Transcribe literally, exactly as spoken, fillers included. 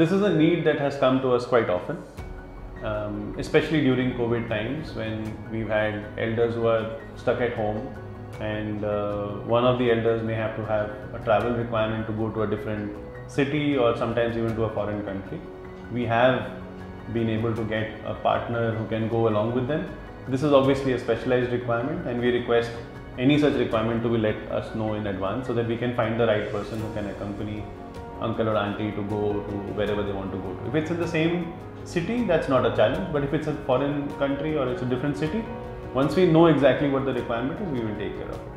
This is a need that has come to us quite often, um, especially during COVID times when we've had elders who are stuck at home, and uh, one of the elders may have to have a travel requirement to go to a different city or sometimes even to a foreign country. We have been able to get a partner who can go along with them. This is obviously a specialized requirement, and we request any such requirement to be let us know in advance so that we can find the right person who can accompany uncle or auntie to go to wherever they want to go to. If it's in the same city, that's not a challenge, but if it's a foreign country or it's a different city, once we know exactly what the requirement is, we will take care of it.